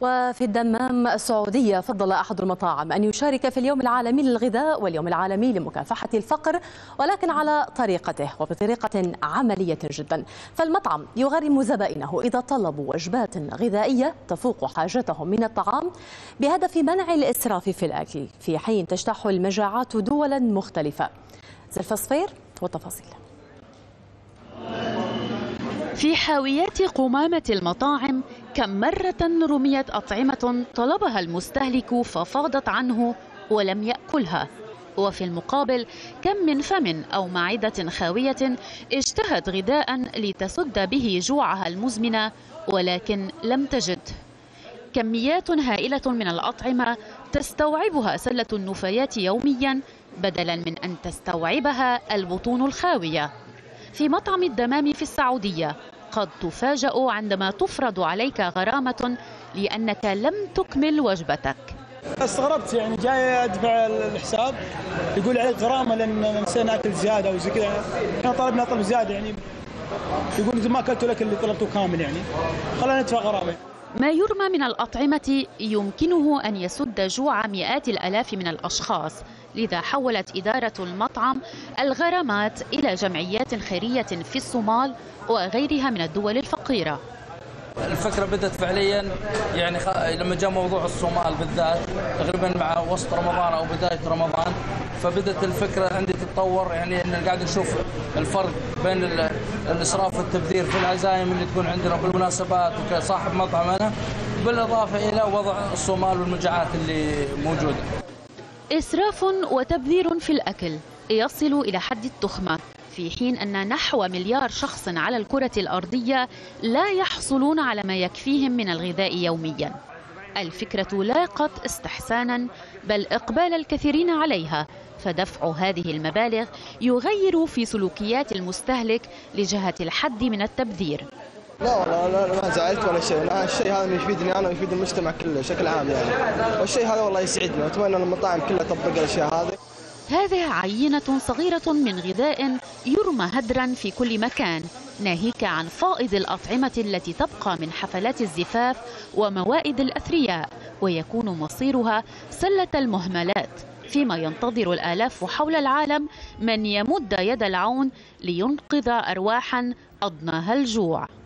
وفي الدمام السعودية فضل أحد المطاعم أن يشارك في اليوم العالمي للغذاء واليوم العالمي لمكافحة الفقر، ولكن على طريقته وبطريقة عملية جدا. فالمطعم يغرم زبائنه إذا طلبوا وجبات غذائية تفوق حاجتهم من الطعام بهدف منع الإسراف في الأكل، في حين تجتاح المجاعات دولا مختلفة. زلفى صفير والتفاصيل. في حاويات قمامة المطاعم كم مرة رميت أطعمة طلبها المستهلك ففاضت عنه ولم يأكلها، وفي المقابل كم من فم أو معدة خاوية اشتهت غذاء لتسد به جوعها المزمنة ولكن لم تجد. كميات هائلة من الأطعمة تستوعبها سلة النفايات يوميا بدلا من أن تستوعبها البطون الخاوية. في مطعم الدمام في السعودية قد تفاجأ عندما تفرض عليك غرامة لأنك لم تكمل وجبتك. استغربت، يعني جاي أدفع الحساب يقول عليك غرامة لأن نسينا أكل زيادة أو زي كذا، إحنا طلبنا طلب زيادة، يعني يقول إذا ما أكلت لك اللي طلبته كامل يعني خلينا ندفع غرامة. ما يرمى من الأطعمة يمكنه أن يسد جوع مئات الآلاف من الأشخاص، لذا حولت إدارة المطعم الغرامات إلى جمعيات خيرية في الصومال وغيرها من الدول الفقيرة. الفكرة بدأت فعليا يعني لما جاء موضوع الصومال بالذات تقريبا مع وسط رمضان أو بداية رمضان، فبدأت الفكرة عندي تتطور، يعني أن قاعد نشوف الفرق بين الإسراف والتبذير في العزائم اللي تكون عندنا بالمناسبات وكصاحب مطعم أنا، بالإضافة إلى وضع الصومال والمجاعات اللي موجودة. إسراف وتبذير في الأكل يصل إلى حد التخمة، في حين أن نحو مليار شخص على الكرة الأرضية لا يحصلون على ما يكفيهم من الغذاء يوميا. الفكرة لاقت استحسانا بل إقبال الكثيرين عليها، فدفع هذه المبالغ يغير في سلوكيات المستهلك لجهة الحد من التبذير. لا والله ما زعلت ولا شيء، أنا الشيء هذا يفيدني أنا ويفيد المجتمع كله بشكل عام يعني، والشيء هذا والله يسعدني، وأتمنى أن المطاعم كلها تطبق الأشياء هذه. هذه عينة صغيرة من غذاء يرمى هدرا في كل مكان، ناهيك عن فائض الأطعمة التي تبقى من حفلات الزفاف وموائد الأثرياء، ويكون مصيرها سلة المهملات، فيما ينتظر الآلاف حول العالم من يمد يد العون لينقذ أرواحا أضناها الجوع.